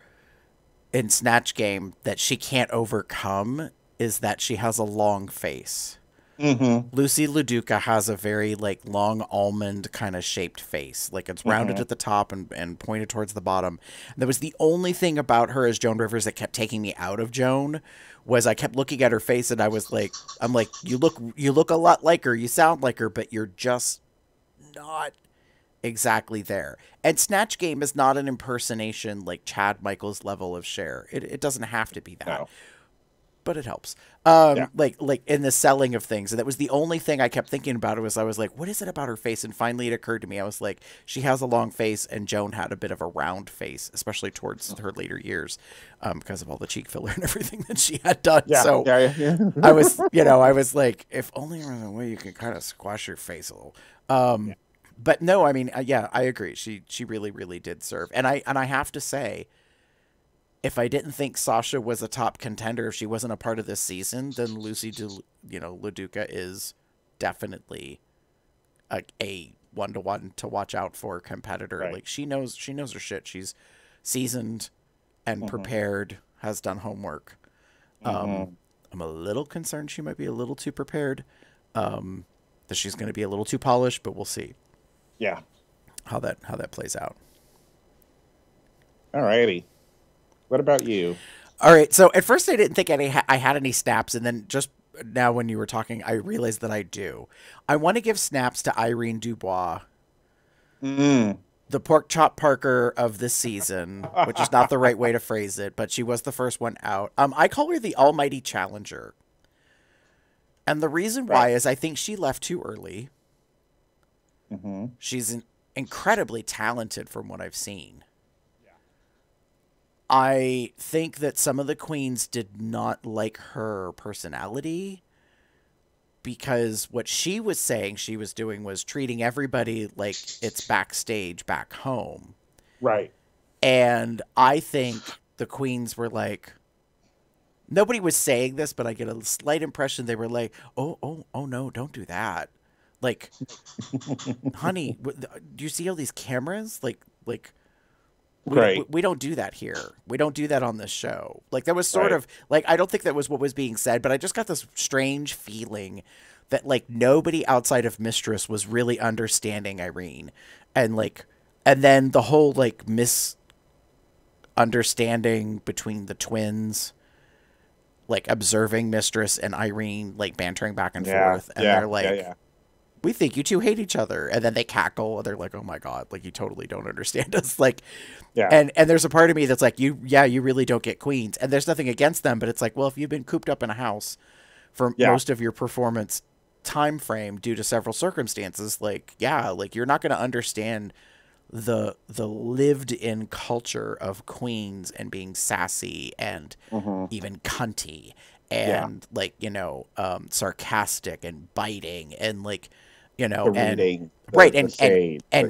in Snatch Game that she can't overcome is that she has a long face. Mm-hmm. Loosey LaDuca has a very like long almond kind of shaped face, like it's rounded at the top and pointed towards the bottom. And that was the only thing about her as Joan Rivers that kept taking me out of Joan, was I kept looking at her face and I was like, I'm like, you look a lot like her, you sound like her, but you're just not exactly there. And Snatch Game is not an impersonation like Chad Michaels level of Cher. It doesn't have to be that. No. But it helps, like in the selling of things. And that was the only thing I kept thinking about. It was, I was like, what is it about her face? And finally it occurred to me, I was like, she has a long face and Joan had a bit of a round face, especially towards her later years, because of all the cheek filler and everything that she had done. Yeah, so I was, you know, I was like, if only there was a way you could kind of squash your face a little. But no, I mean, yeah, I agree. She really, really did serve. And I have to say, if I didn't think Sasha was a top contender, if she wasn't a part of this season, then Loosey, you know, LaDuca is definitely a one-to-one to watch out for competitor. Right. Like she knows her shit. She's seasoned and prepared, has done homework. I'm a little concerned she might be a little too prepared, that she's going to be a little too polished, but we'll see. Yeah, how that plays out. All righty. What about you? All right. So at first I didn't think I had any snaps. And then just now when you were talking, I realized that I do. I want to give snaps to Irene Dubois, the pork chop Parker of the season, which is not the right way to phrase it, but she was the first one out. I call her the almighty challenger. And the reason why is I think she left too early. She's incredibly talented from what I've seen. I think that some of the queens did not like her personality, because what she was saying she was doing was treating everybody like it's backstage back home. Right. And I think the queens were like, nobody was saying this, but I get a slight impression they were like, oh, no, don't do that. Like, honey, do you see all these cameras? Like. We don't do that here. We don't do that on this show. Like, that was sort of like, I don't think that was what was being said, but I just got this strange feeling that like nobody outside of Mistress was really understanding Irene. And like, and then the whole like misunderstanding between the twins, like observing Mistress and Irene, like bantering back and forth. And they're like, we think you two hate each other. And then they cackle and they're like, oh my God, like you totally don't understand us. Like, and there's a part of me that's like, you really don't get queens, and there's nothing against them, but it's like, well, if you've been cooped up in a house for most of your performance time frame due to several circumstances, like, like you're not going to understand the lived in culture of queens and being sassy and even cunty and like, you know, sarcastic and biting and like, you know, and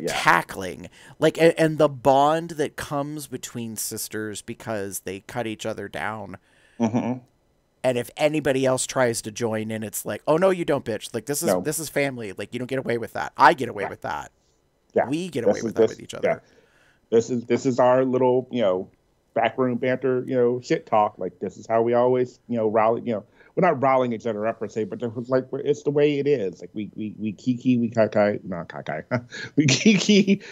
tackling, like, and the bond that comes between sisters because they cut each other down. And if anybody else tries to join in, it's like, oh no, you don't, bitch. Like this is family. Like you don't get away with that. I get away with that. We get away with that with each other. This is our little, you know, backroom banter, you know, shit talk. Like this is how we always, you know, rally, you know, we're not riling each other up per se, but it was like, it's the way it is. Like we kiki, we kakai, not kakai, we kiki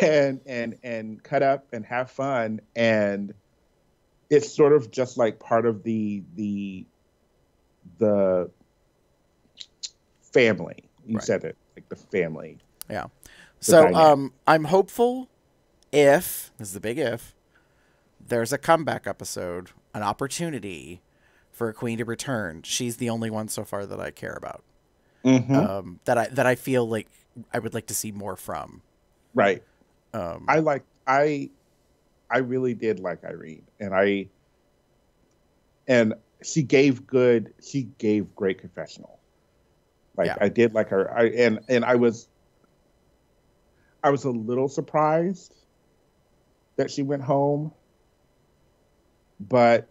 and cut up and have fun. And it's sort of just like part of the family. You said it, like the family. Yeah. So, I'm hopeful if, this is the big if, there's a comeback episode, an opportunity for a queen to return. She's the only one so far that I care about. That I feel like I would like to see more from. Right. I really did like Irene, and she gave great confessional. Like I did like her. And I was a little surprised that she went home, but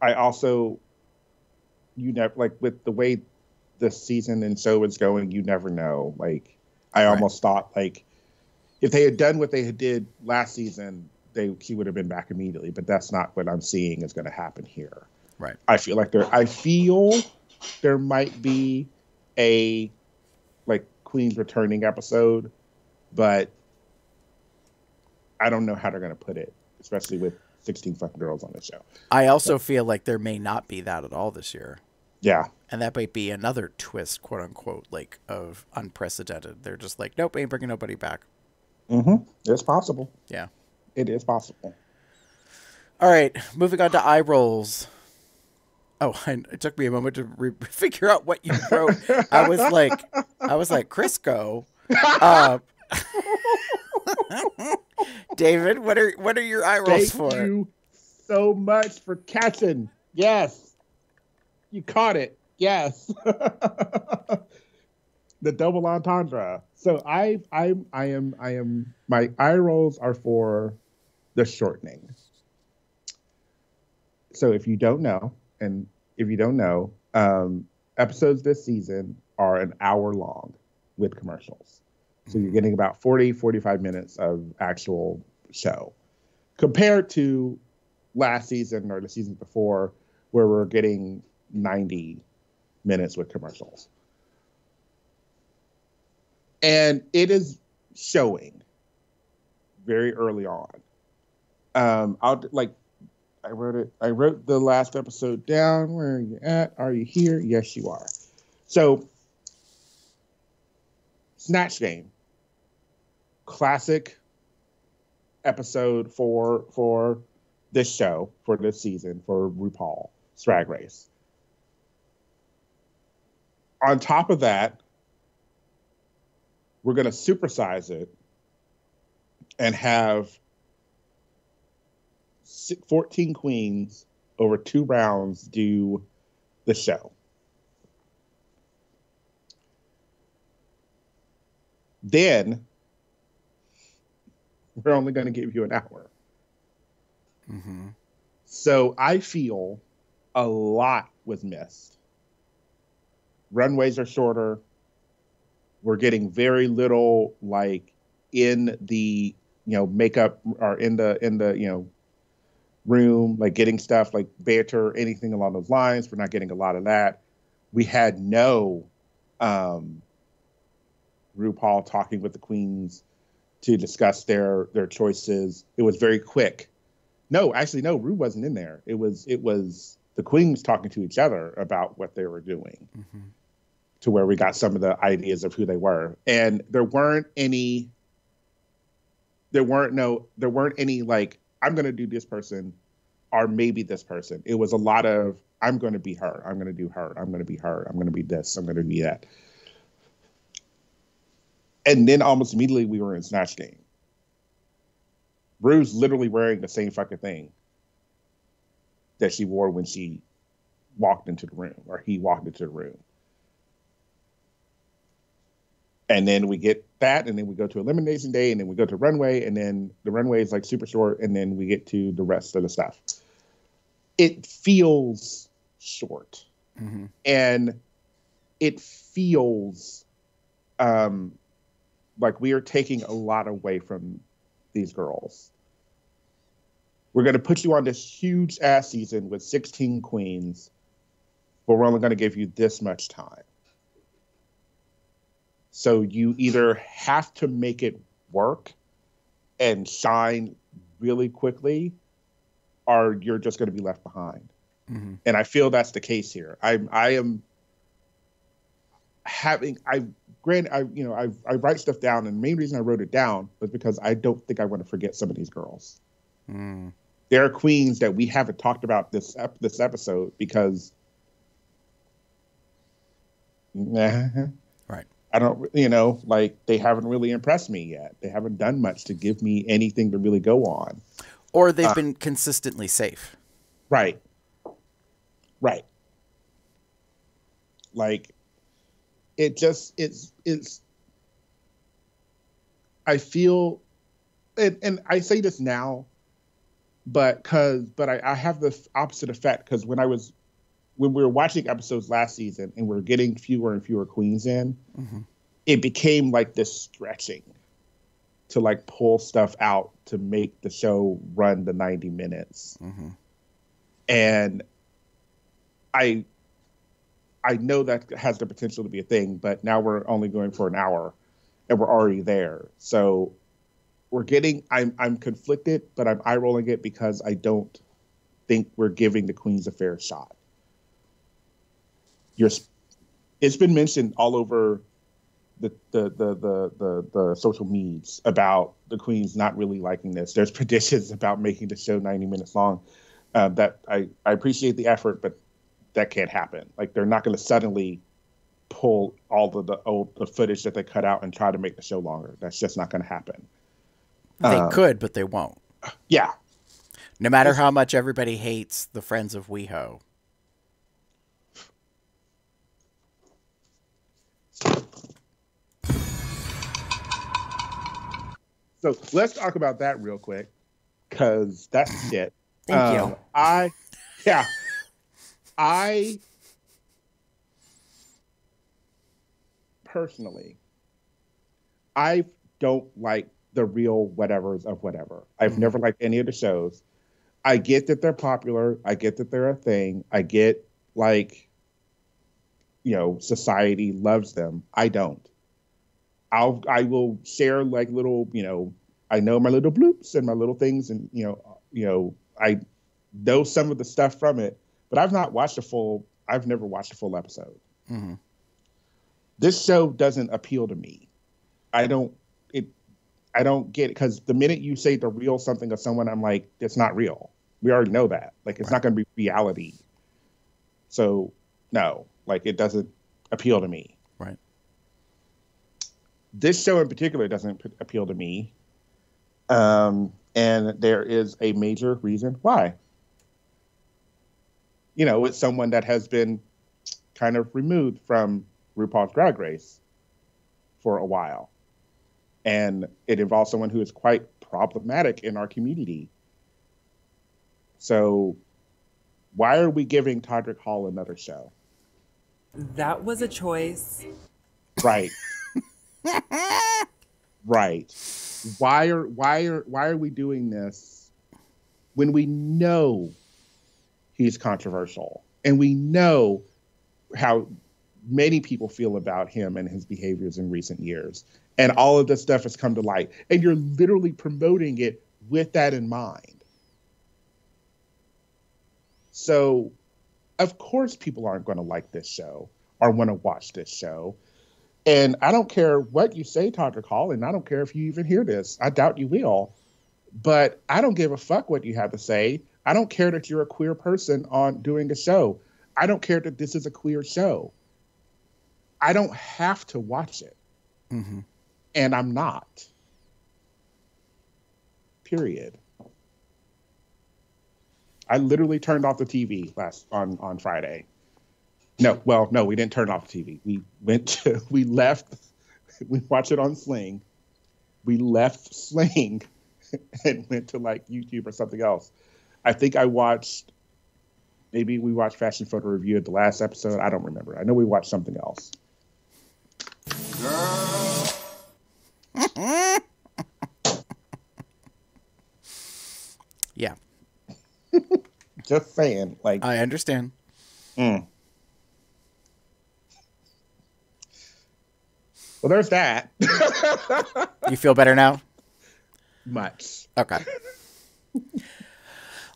I also, you never, like with the way the season and show is going, you never know. Like I almost thought like if they had done what they did last season, he would have been back immediately. But that's not what I'm seeing is going to happen here. Right. I feel there might be a Queen's returning episode, but I don't know how they're going to put it, especially with 16 fucking girls on the show. I also feel like there may not be that at all this year. Yeah. And that might be another twist, quote unquote, of unprecedented. They're just like, nope, ain't bringing nobody back. Mm-hmm. It's possible. Yeah. It is possible. All right. Moving on to eye rolls. Oh, it took me a moment to figure out what you wrote. I was like, Crisco. David, what are your eye rolls for? Thank you so much for catching. Yes. You caught it. Yes. The double entendre. So my eye rolls are for the shortening. So if you don't know, episodes this season are an hour long with commercials. So you're getting about 40, 45 minutes of actual show compared to last season or the season before where we're getting 90 minutes with commercials. And it is showing very early on. I wrote the last episode down. Where are you at? Are you here? Yes, you are. So, Snatch Game. Classic episode for this show, for this season, for RuPaul's Drag Race. On top of that, we're going to supersize it and have 14 queens over 2 rounds do the show. Then we're only going to give you an hour. Mm-hmm. So I feel a lot was missed. Runways are shorter. We're getting very little in the, makeup or in the, room, getting stuff banter, anything along those lines. We're not getting a lot of that. We had no RuPaul talking with the queens to discuss their choices. It was very quick. No, actually, no, Ru wasn't in there. It was the queens talking to each other about what they were doing, mm-hmm. to where we got some of the ideas of who they were. And there weren't any I'm going to do this person or maybe this person. It was a lot of, I'm going to be her. I'm going to do her. I'm going to be her. I'm going to be this. I'm going to be that. And then almost immediately we were in Snatch Game. Rue's literally wearing the same fucking thing that she wore when she walked into the room or he walked into the room. And then we get that, and then we go to Elimination Day, and then we go to Runway, and then the Runway is super short, and then we get to the rest of the stuff. It feels short. Mm-hmm. And it feels we are taking a lot away from these girls. We're going to put you on this huge-ass season with 16 queens, but we're only going to give you this much time. So you either have to make it work and shine really quickly, or you're just going to be left behind. Mm-hmm. And I feel that's the case here. I write stuff down, and the main reason I wrote it down was because I don't think I want to forget some of these girls. Mm. There are queens that we haven't talked about this episode because. Right. I don't, they haven't really impressed me yet. They haven't done much to give me anything to really go on. Or they've been consistently safe. Right. Right. I feel, and I say this now, but I have the opposite effect. Because when we were watching episodes last season and we're getting fewer and fewer queens in, mm-hmm. it became this stretching to like pull stuff out to make the show run the 90 minutes. Mm-hmm. And I know that has the potential to be a thing, but now we're only going for an hour and we're already there. So we're getting, I'm conflicted, but I'm eye rolling it because I don't think we're giving the queens a fair shot. It's been mentioned all over the social medias about the queens not really liking this. There's predictions about making the show 90 minutes long. That I appreciate the effort, but that can't happen. Like, they're not going to suddenly pull all of the old footage that they cut out and try to make the show longer. That's just not going to happen. They could, but they won't. Yeah. No matter how much everybody hates the Friends of WeHo. So let's talk about that real quick, because that's shit. Thank you. I personally, I don't like the real whatevers of whatever. I've never liked any of the shows. I get that they're popular. I get that they're a thing. I get, like, you know, society loves them. I don't. I will share, like, little, you know, I know my little bloops and my little things, and you know, I know some of the stuff from it, but I've never watched a full episode. Mm-hmm. This show doesn't appeal to me. I don't get it, because the minute you say the real something of someone, I'm like, it's not real. We already know that. Like, it's not going to be reality. So no, like, it doesn't appeal to me. Right. This show in particular doesn't appeal to me. And there is a major reason why. You know, it's someone that has been kind of removed from RuPaul's Drag Race for a while. And it involves someone who is quite problematic in our community. So why are we giving Todrick Hall another show? That was a choice. Right. Right. Why are we doing this when we know he's controversial and we know how many people feel about him and his behaviors in recent years, and all of this stuff has come to light, and you're literally promoting it with that in mind? So of course people aren't going to like this show or want to watch this show. And I don't care what you say, Todrick Hall, and I don't care if you even hear this. I doubt you will. But I don't give a fuck what you have to say. I don't care that you're a queer person on doing a show. I don't care that this is a queer show. I don't have to watch it. Mm-hmm. And I'm not. Period. I literally turned off the TV on Friday. No, well, no, we didn't turn off the TV. We left, we watched it on Sling. We left Sling and went to like YouTube or something else. I think I watched, maybe we watched Fashion Photo Review at the last episode. I don't remember. I know we watched something else. Yeah. Just saying. Like, I understand. Mm. Well, there's that. You feel better now? Much. Okay.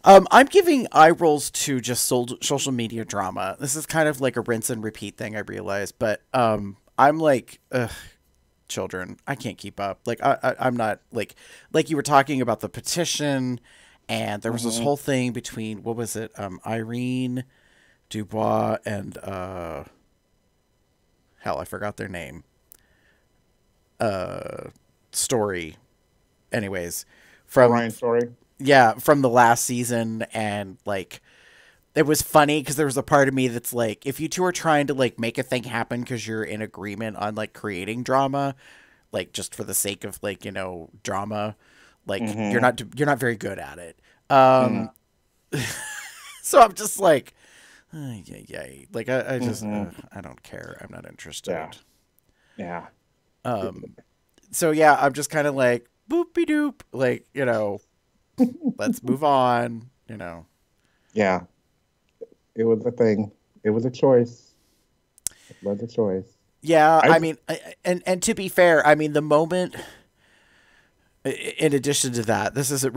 I'm giving eye rolls to just social media drama. This is kind of like a rinse and repeat thing, I realize. But I'm like, ugh, children, I can't keep up. Like, I'm not, like you were talking about the petition. And there was this whole thing between, what was it? Irene Dubois and, hell, I forgot their name. Story, anyways, from Ryan's story, yeah, from the last season. And like, it was funny because there was a part of me that's like, if you two are trying to like make a thing happen because you're in agreement on like creating drama, like just for the sake of like, you know, drama, like you're not very good at it. So I'm just like, like I just I don't care. I'm not interested. Yeah. So yeah, I'm just kind of like, boopy doop. Like, you know, let's move on, you know. Yeah. It was a thing. It was a choice. It was a choice. Yeah, I mean, and to be fair, I mean, the moment, in addition to that, this isn't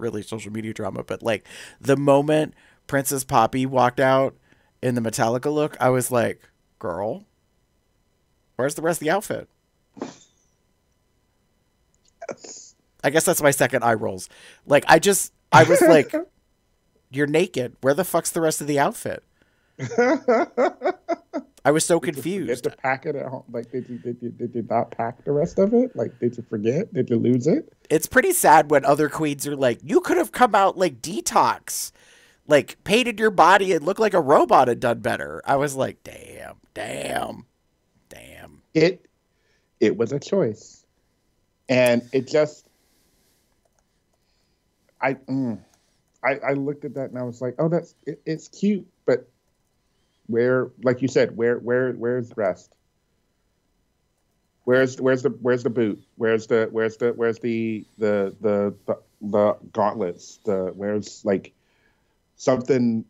really social media drama, but like the moment Princess Poppy walked out in the Metallica look, I was like, girl, where's the rest of the outfit? Yes. I guess that's my second eye rolls. Like, I was like, you're naked. Where the fuck's the rest of the outfit? I was so confused. Did you forget to pack it at home? Like, did you not pack the rest of it? Like, did you forget? Did you lose it? It's pretty sad when other queens are like, you could have come out like Detox, like painted your body and looked like a robot and done better. I was like, damn. It was a choice, and it just, I looked at that and I was like, oh, it's cute, but. Where, like you said, where's the rest? Where's the boot? Where's the gauntlets? Where's like something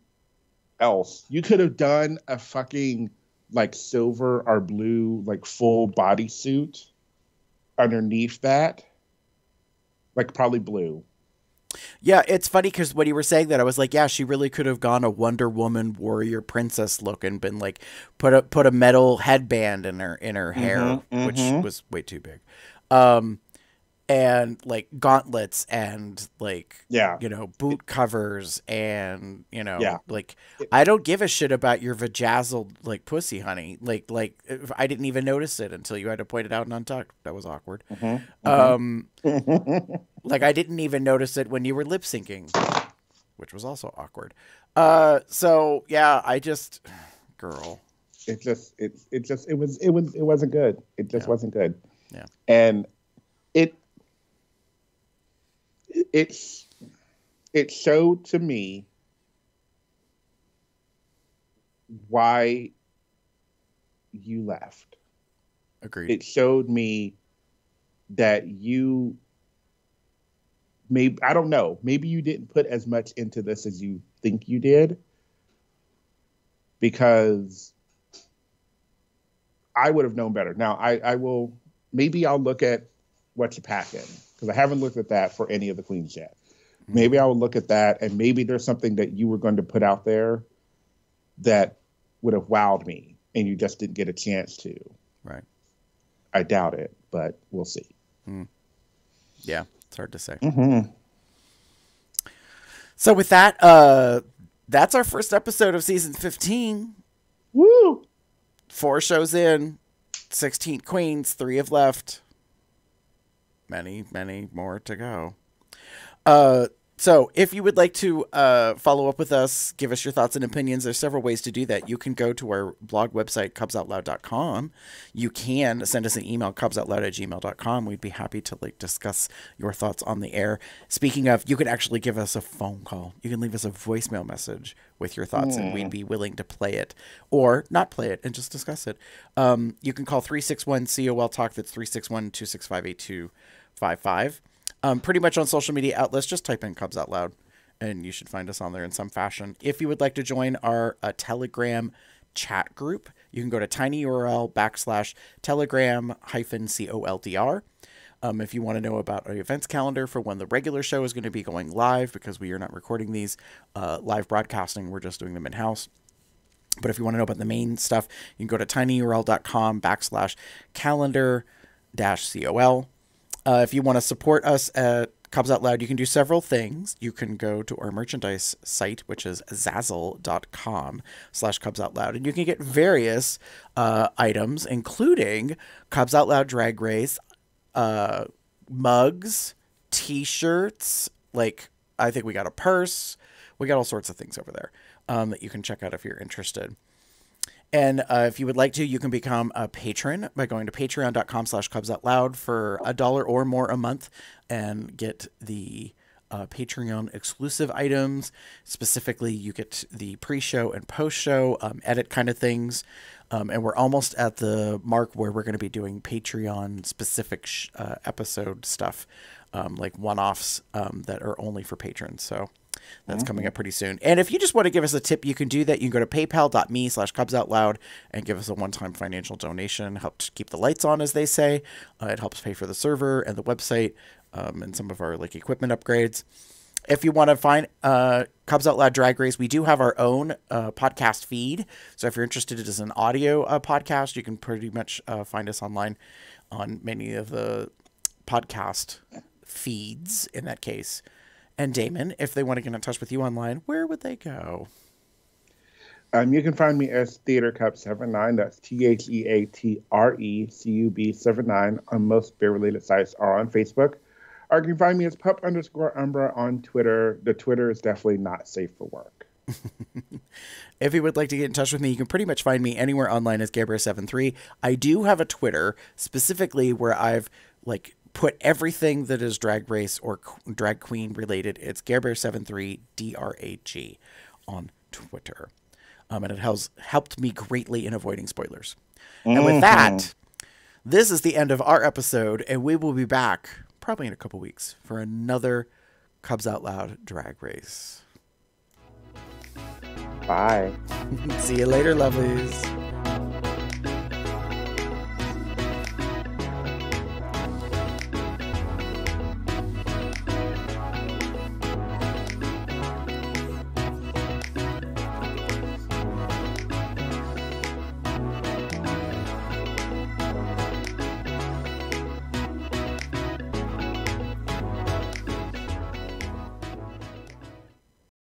else? You could have done a fucking like silver or blue like full bodysuit underneath that, like probably blue. Yeah, it's funny because when you were saying that, I was like, yeah, she really could have gone a Wonder Woman warrior princess look and been like, put a metal headband in her hair, which was way too big, and like gauntlets and like, yeah, you know, boot covers and, you know, yeah, like I don't give a shit about your vajazzled like pussy, honey. Like I didn't even notice it until you had to point it out and untucked. That was awkward. Like I didn't even notice it when you were lip syncing, which was also awkward. So yeah, I just, girl, it wasn't good. It just wasn't good. Yeah, and it showed to me why you left. Agreed. It showed me that you maybe, I don't know, maybe you didn't put as much into this as you think you did, because I would have known better. Now I will, maybe I'll look at what you pack in, because I haven't looked at that for any of the queens yet. Maybe I will look at that, and maybe there's something that you were going to put out there that would have wowed me, and you just didn't get a chance to. Right. I doubt it, but we'll see. Yeah, it's hard to say. So with that, that's our first episode of season 15. Woo! 4 shows in, 16 queens, 3 have left. Many, many more to go. So if you would like to follow up with us, give us your thoughts and opinions, there's several ways to do that. You can go to our blog website, cubsoutloud.com. You can send us an email, cubsoutloud@gmail.com. We'd be happy to like discuss your thoughts on the air. Speaking of, you can actually give us a phone call. You can leave us a voicemail message with your thoughts, and we'd be willing to play it or not play it and just discuss it. You can call 361-COL-TALK. That's 361-265-8255. Pretty much on social media outlets, just type in Cubs Out Loud, and you should find us on there in some fashion. If you would like to join our Telegram chat group, you can go to tinyurl.com/telegram-coldr. If you want to know about our events calendar for when the regular show is going to be going live, because we are not recording these live broadcasting, we're just doing them in-house. But if you want to know about the main stuff, you can go to tinyurl.com/calendar-col. If you want to support us at Cubs Out Loud, you can do several things. You can go to our merchandise site, which is zazzle.com/Cubs Out Loud, and you can get various items, including Cubs Out Loud Drag Race mugs, T-shirts. Like, I think we got a purse. We got all sorts of things over there that you can check out if you're interested. And if you would like to, you can become a patron by going to patreon.com/CubsOutLoud for $1 or more a month and get the Patreon exclusive items. Specifically, you get the pre-show and post-show edit kind of things. And we're almost at the mark where we're going to be doing Patreon specific episode stuff, like one-offs that are only for patrons. So that's coming up pretty soon. And if you just want to give us a tip, you can do that. You can go to paypal.me/cubsoutloud and give us a one-time financial donation. Helps keep the lights on, as they say. It helps pay for the server and the website and some of our like equipment upgrades. If you want to find Cubs Out Loud Drag Race, we do have our own podcast feed. So if you're interested, it is an audio podcast. You can pretty much find us online on many of the podcast feeds in that case. And Damon, if they want to get in touch with you online, where would they go? You can find me as TheaterCub79. That's TheaterCub79 on most beer-related sites or on Facebook. Or you can find me as pup_umbra on Twitter. The Twitter is definitely not safe for work. If you would like to get in touch with me, you can pretty much find me anywhere online as Gabriel73. I do have a Twitter specifically where I've like put everything that is drag race or drag queen related. It's Gabriel73DRAG on Twitter. And it has helped me greatly in avoiding spoilers. And with that, this is the end of our episode, and we will be back probably in a couple weeks for another Cubs Out Loud Drag Race. Bye. See you later, lovelies.